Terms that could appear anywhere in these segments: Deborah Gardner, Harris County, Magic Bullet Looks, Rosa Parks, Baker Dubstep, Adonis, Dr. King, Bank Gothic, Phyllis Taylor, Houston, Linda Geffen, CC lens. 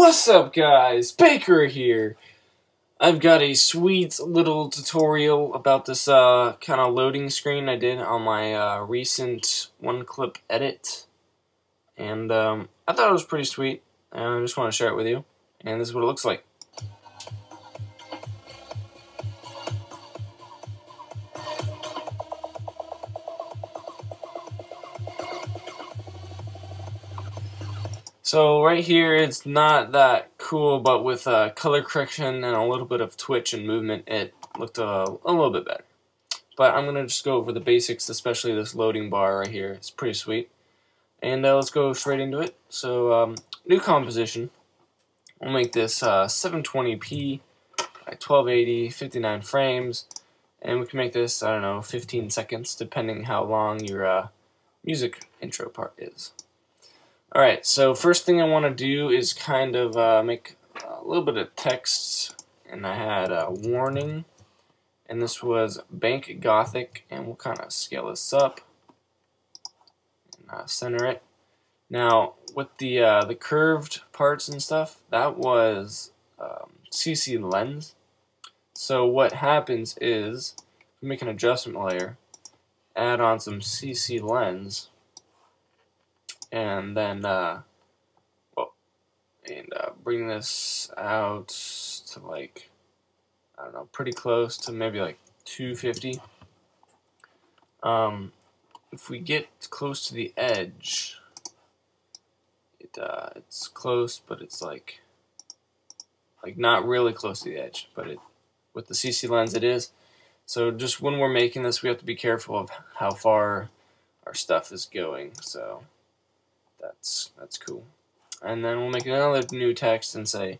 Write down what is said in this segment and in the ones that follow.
What's up, guys? Baker here. I've got a sweet little tutorial about this kind of loading screen I did on my recent one-clip edit, and I thought it was pretty sweet, and I just want to share it with you, and this is what it looks like. So right here, it's not that cool, but with color correction and a little bit of twitch and movement, it looked a little bit better. But I'm going to just go over the basics, especially this loading bar right here. It's pretty sweet. And let's go straight into it. So new composition. We'll make this 720p by 1280, 59 frames. And we can make this, I don't know, 15 seconds, depending how long your music intro part is. Alright, so first thing I want to do is kind of make a little bit of text, and I had a warning, and this was Bank Gothic, and we'll kind of scale this up and center it. Now, with the curved parts and stuff, that was CC lens. So what happens is, we make an adjustment layer, add on some CC lens, and then bring this out to, like, I don't know, pretty close to maybe like 250. If we get close to the edge, it's close, but it's like not really close to the edge, but it, with the CC lens, it is. So just when we're making this, we have to be careful of how far our stuff is going. So that's cool. And then we'll make another new text and say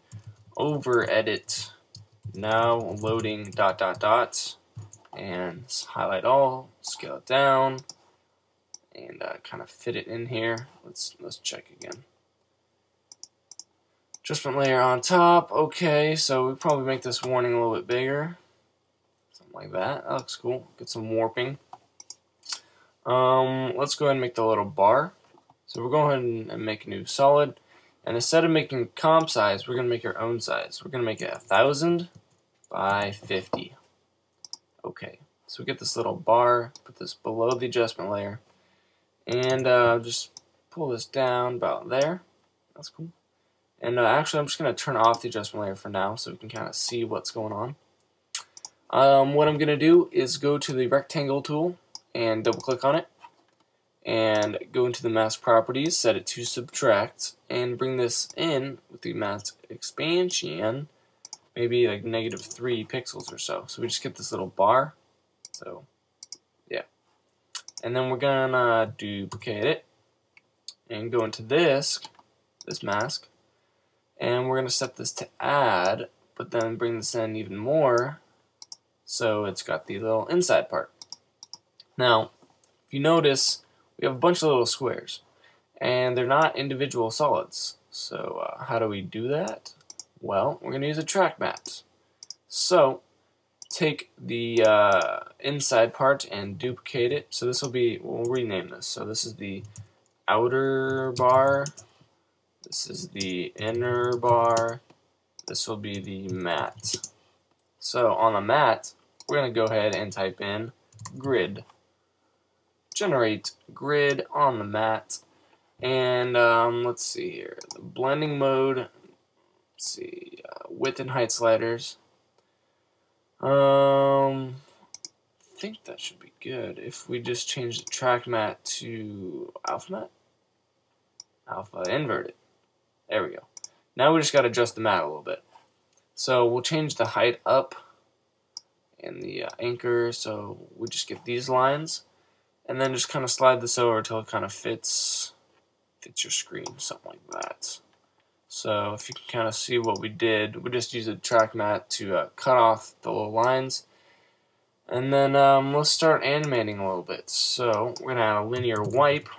over edit now loading ... and highlight all, scale it down, and kind of fit it in here. Let's check again. Adjustment layer on top. Okay, so we probably make this warning a little bit bigger, something like that. That looks cool. Get some warping. Let's go ahead and make the little bar. So we're going ahead and make a new solid, and instead of making comp size, we're going to make our own size. We're going to make it 1000 by 50. Okay, so we get this little bar, put this below the adjustment layer, and just pull this down about there. That's cool. And actually, I'm just going to turn off the adjustment layer for now so we can kind of see what's going on. What I'm going to do is go to the rectangle tool and double click on it, and go into the mask properties, set it to subtract, and bring this in with the mask expansion, maybe like -3 pixels or so. So we just get this little bar. So yeah, and then we're gonna duplicate it and go into this mask, and we're gonna set this to add, but then bring this in even more, so it's got the little inside part. Now, if you notice, we have a bunch of little squares, and they're not individual solids. So how do we do that? Well, we're going to use a track map. So take the inside part and duplicate it. So this will be, we'll rename this. So this is the outer bar, this is the inner bar, this will be the mat. So on the mat, we're going to go ahead and type in grid. Generate grid on the mat, and let's see here, the blending mode, let's see, width and height sliders. I think that should be good if we just change the track mat to alpha mat, alpha inverted. There we go. Now we just got to adjust the mat a little bit. So we'll change the height up and the anchor, so we just get these lines, and then just kind of slide this over until it kind of fits your screen, something like that. So if you can kind of see what we did, we just used a track mat to cut off the little lines. And then let's start animating a little bit. So we're going to add a linear wipe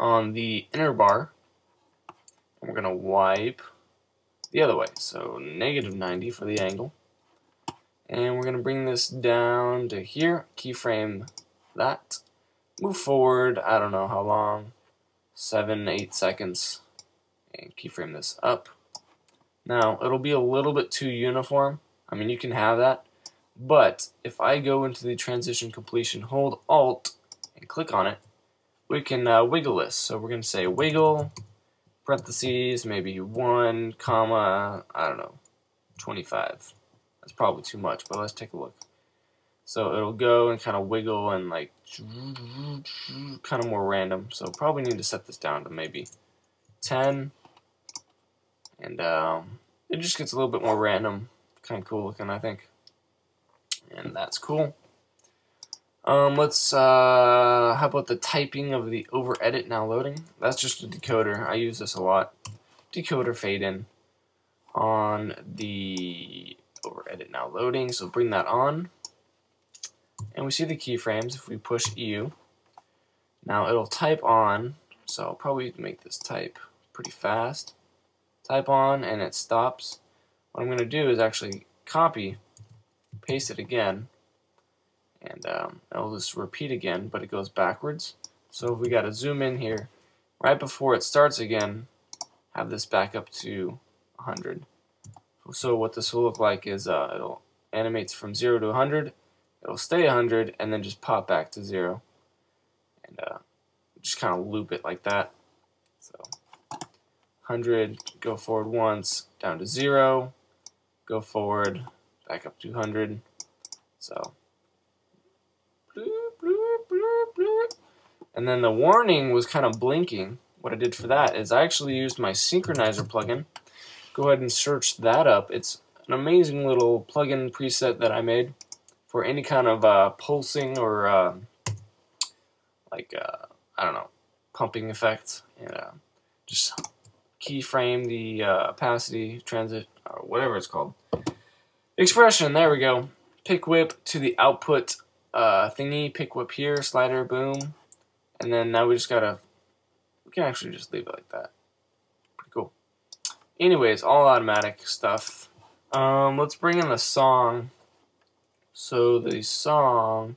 on the inner bar, and we're going to wipe the other way, so -90 for the angle. And we're going to bring this down to here, keyframe that, move forward, I don't know how long, 7-8 seconds, and keyframe this up. Now it'll be a little bit too uniform. I mean, you can have that, but if I go into the transition completion, hold Alt and click on it, we can wiggle this. So we're going to say wiggle, parentheses, maybe 1, I don't know, 25. That's probably too much, but let's take a look. So it'll go and kind of wiggle and like kind of more random. So probably need to set this down to maybe 10. And it just gets a little bit more random. Kind of cool looking, I think. And that's cool. Let's, how about the typing of the over edit now loading? That's just a decoder. I use this a lot. Decoder fade in on the over edit now loading. So bring that on. And we see the keyframes if we push EU. Now it'll type on, so I'll probably make this type pretty fast. Type on and it stops. What I'm going to do is actually copy, paste it again, and it'll just repeat again, but it goes backwards. So we got to zoom in here right before it starts again, have this back up to 100. So what this will look like is it'll animates from 0 to 100. It'll stay 100 and then just pop back to 0 and just kind of loop it like that. So 100, go forward once, down to 0, go forward, back up to 100. So and then the warning was kind of blinking. What I did for that is I actually used my synchronizer plugin. Go ahead and search that up. It's an amazing little plugin preset that I made for any kind of pulsing or I don't know, pumping effects, and just keyframe the opacity, transit, or whatever it's called. Expression, there we go. Pick whip to the output thingy, pick whip here, slider, boom. And then now we just gotta, we can actually just leave it like that. Pretty cool. Anyways, all automatic stuff. Let's bring in the song. So the song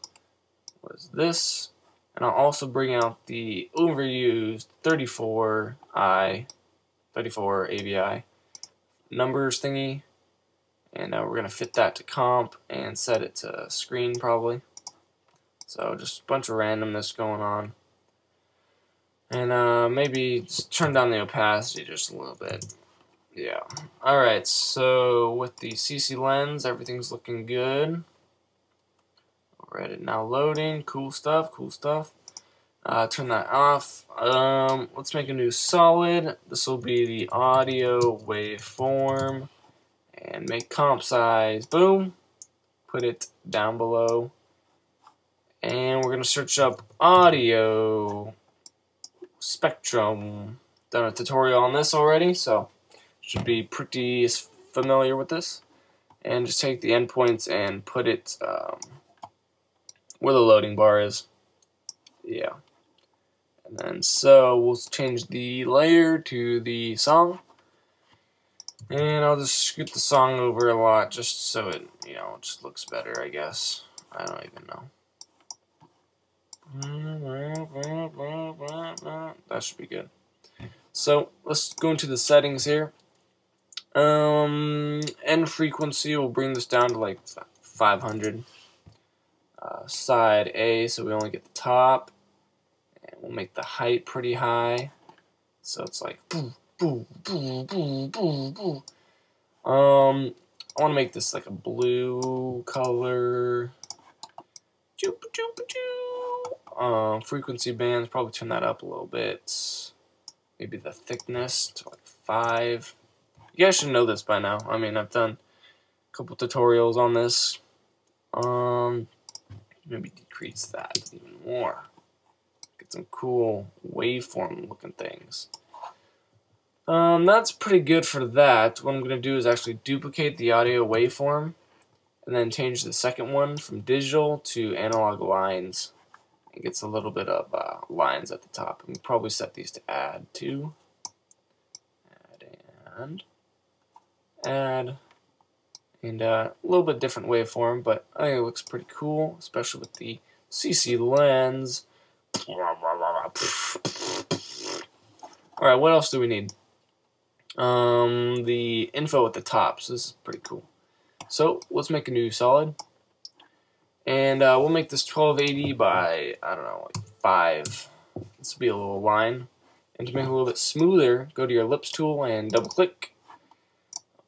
was this, and I'll also bring out the overused 34 AVI numbers thingy, and we're gonna fit that to comp and set it to screen probably. So just a bunch of randomness going on, and maybe just turn down the opacity just a little bit. Yeah. All right. So with the CC lens, everything's looking good. Edit now loading, cool stuff, cool stuff. Turn that off. Let's make a new solid. This will be the audio waveform, and make comp size, boom, put it down below, and we're gonna search up audio spectrum. Done a tutorial on this already, so should be pretty familiar with this. And just take the endpoints and put it where the loading bar is. Yeah. And then so we'll change the layer to the song. And I'll just scoot the song over a lot just so it, you know, just looks better, I guess. I don't even know. That should be good. So let's go into the settings here. End frequency, we'll bring this down to like 500. Side A, so we only get the top, and we'll make the height pretty high, so it's like boo, boo, boo, boo, boo, boo. I want to make this like a blue color. Frequency bands, probably turn that up a little bit. Maybe the thickness to like 5. You guys should know this by now. I mean, I've done a couple tutorials on this. Maybe decrease that even more. Get some cool waveform looking things. That's pretty good for that. What I'm going to do is actually duplicate the audio waveform and then change the second one from digital to analog lines. It gets a little bit of lines at the top. And we'll probably set these to add to. Add. And a little bit different waveform, but I think it looks pretty cool, especially with the CC lens. Alright, what else do we need? the info at the top, so this is pretty cool. So let's make a new solid, and we'll make this 1280 by, I don't know, like 5. This will be a little line. And to make it a little bit smoother, go to your ellipse tool and double click.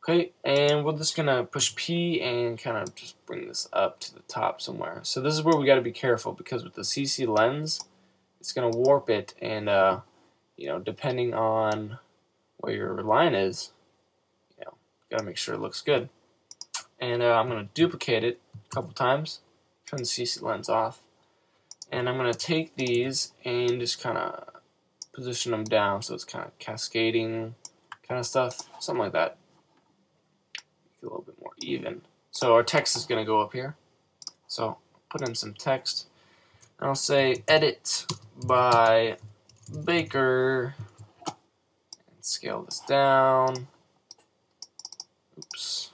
Okay, and we're just gonna push P and kind of just bring this up to the top somewhere. So this is where we gotta be careful, because with the CC lens, it's gonna warp it, and you know, depending on where your line is, you know, gotta make sure it looks good. And I'm gonna duplicate it a couple times, turn the CC lens off, and I'm gonna take these and just kind of position them down so it's kind of cascading kind of stuff, something like that. A little bit more even. So our text is going to go up here. So put in some text. And I'll say edit by Baker. And scale this down. Oops.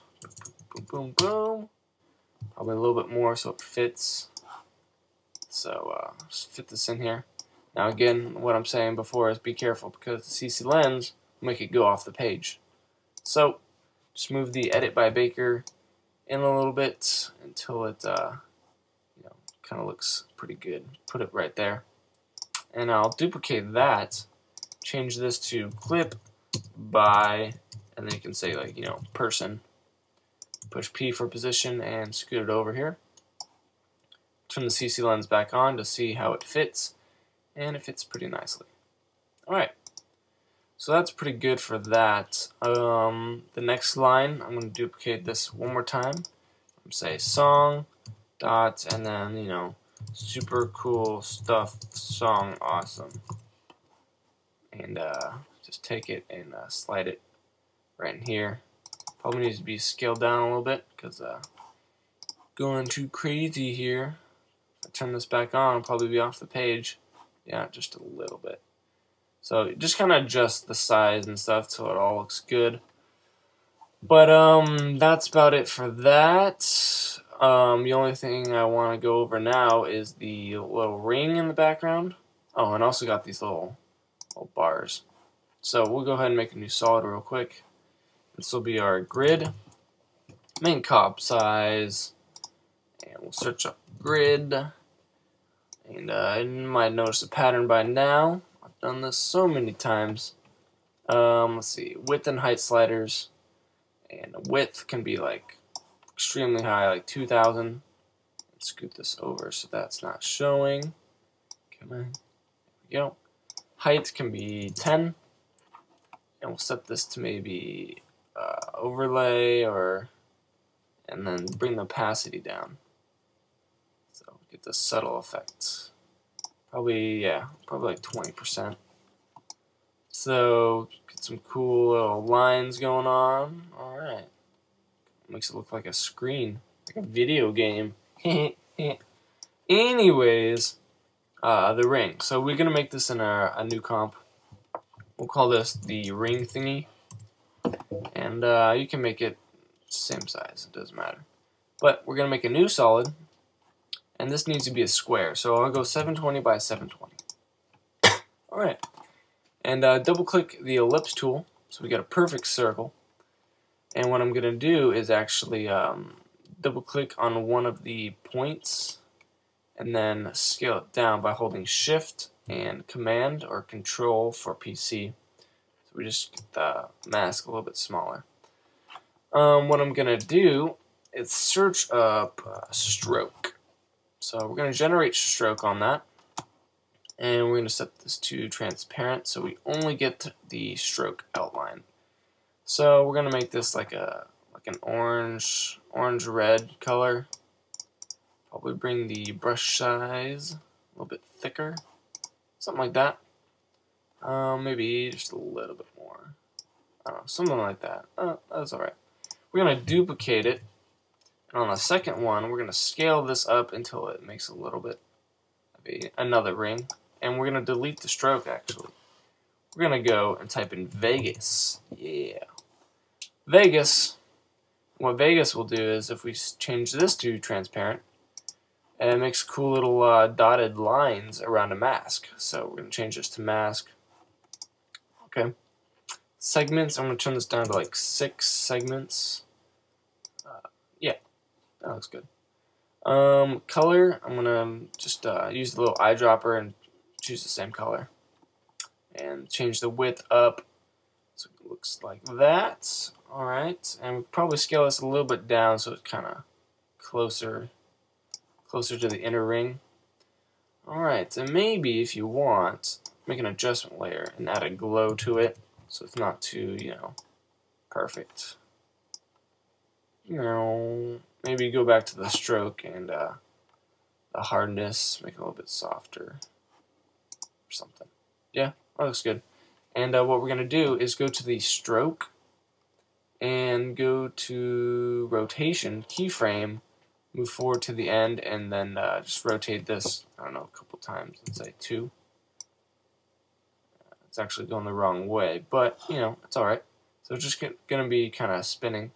Boom, boom, boom. Probably a little bit more so it fits. So just fit this in here. Now again, what I'm saying before is be careful, because the CC lens will make it go off the page. So just move the edit by Baker in a little bit until it you know, kind of looks pretty good. Put it right there. And I'll duplicate that, change this to clip by, and then you can say, like, you know, person. Push P for position and scoot it over here. Turn the CC lens back on to see how it fits, and it fits pretty nicely. Alright. So that's pretty good for that. The next line, I'm going to duplicate this one more time. Say song, dot, and then, you know, super cool stuff, song, awesome. And just take it and slide it right in here. Probably needs to be scaled down a little bit, because going too crazy here. If I turn this back on, it'll probably be off the page. Yeah, just a little bit. So just kind of adjust the size and stuff so it all looks good. But that's about it for that. The only thing I want to go over now is the little ring in the background. Oh, and also got these little bars. So we'll go ahead and make a new solid real quick. This will be our grid. Main cop size. And we'll search up grid. And you might notice a pattern by now. Done this so many times. Let's see, width and height sliders, and width can be like extremely high, like 2000. Let's scoot this over so that's not showing. Come on, there we go. Height can be 10, and we'll set this to maybe overlay, or, and then bring the opacity down. So get the subtle effect. Probably, yeah, probably like 20%. So, get some cool little lines going on. Alright. Makes it look like a screen, like a video game. Anyways, the ring. So, we're going to make this in a new comp. We'll call this the ring thingy. And you can make it same size, it doesn't matter. But we're going to make a new solid. And this needs to be a square, so I'll go 720 by 720. Alright, and double click the ellipse tool, so we got a perfect circle. And what I'm going to do is actually double click on one of the points, and then scale it down by holding Shift and Command or Control for PC. So we just get the mask a little bit smaller. What I'm going to do is search up stroke. So we're going to generate stroke on that, and we're going to set this to transparent so we only get the stroke outline. So we're going to make this like an orange-red color. Probably bring the brush size a little bit thicker, something like that. Maybe just a little bit more. I don't know, something like that. That's alright. We're going to duplicate it. And on the second one, we're going to scale this up until it makes a little bit of another ring. And we're going to delete the stroke, actually. We're going to go and type in Vegas. Yeah. Vegas. What Vegas will do is, if we change this to transparent, and it makes cool little dotted lines around a mask. So we're going to change this to mask. Okay. segments. I'm going to turn this down to like 6 segments. Yeah, that looks good. Color, I'm going to just use the little eyedropper and choose the same color. And change the width up so it looks like that. Alright, and we'll probably scale this a little bit down so it's kind of closer to the inner ring. Alright, and maybe if you want, make an adjustment layer and add a glow to it so it's not too, you know, perfect. You know, maybe go back to the stroke and the hardness, make it a little bit softer or something. Yeah, that looks good. And what we're going to do is go to the stroke and go to rotation, keyframe, move forward to the end, and then just rotate this, I don't know, a couple times, let's say 2. It's actually going the wrong way, but, you know, it's alright. So it's just going to be kind of spinning.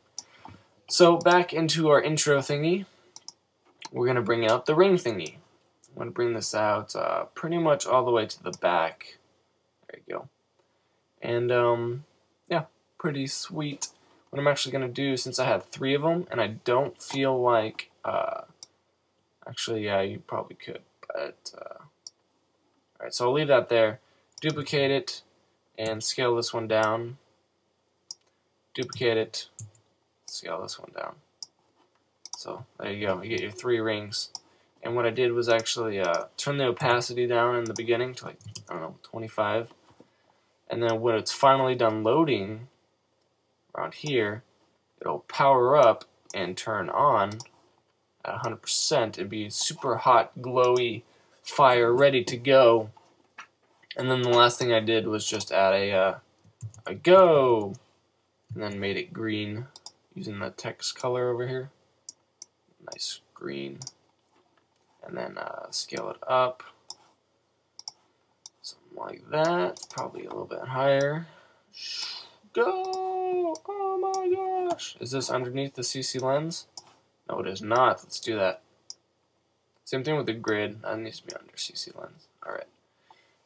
So back into our intro thingy, we're going to bring out the ring thingy. I'm going to bring this out pretty much all the way to the back. There you go. And, yeah, pretty sweet. What I'm actually going to do, since I have 3 of them, and I don't feel like, actually, yeah, you probably could, but, alright, so I'll leave that there, duplicate it, and scale this one down, duplicate it, scale this one down. So, there you go, you get your 3 rings. And what I did was actually, turn the opacity down in the beginning to, like, I don't know, 25, and then when it's finally done loading, around here, it'll power up and turn on at 100% and be super hot, glowy, fire ready to go. And then the last thing I did was just add a go, and then made it green using the text color over here. Nice green. And then scale it up, something like that, probably a little bit higher. Go! Oh my gosh! Is this underneath the CC lens? No, it is not. Let's do that. Same thing with the grid. That needs to be under CC lens. Alright.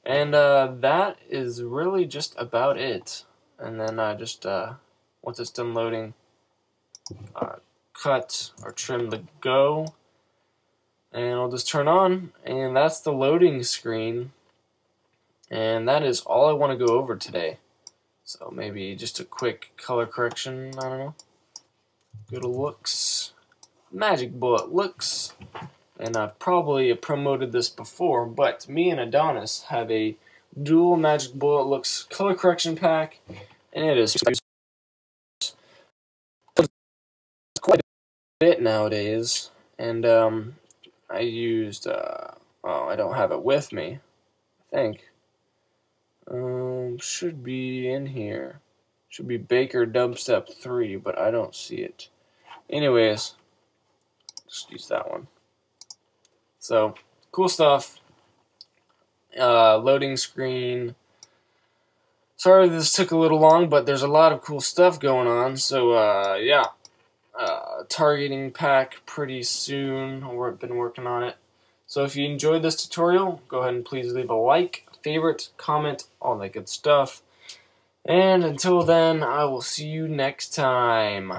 And that is really just about it. And then just once it's done loading, cut or trim the go. And I'll just turn on. And that's the loading screen. And that is all I want to go over today. So maybe just a quick color correction, I don't know. Go to looks, Magic Bullet Looks, and I've probably promoted this before, but me and Adonis have a dual Magic Bullet Looks color correction pack, and it is quite a bit nowadays, and I used, oh, I don't have it with me, I think. Should be in here. Should be Baker Dubstep 3, but I don't see it. Anyways, just use that one. So, cool stuff. Loading screen. Sorry this took a little long, but there's a lot of cool stuff going on. So, yeah. Targeting pack pretty soon. I've been working on it. So if you enjoyed this tutorial, go ahead and please leave a like, favorite, comment, all that good stuff. And until then, I will see you next time.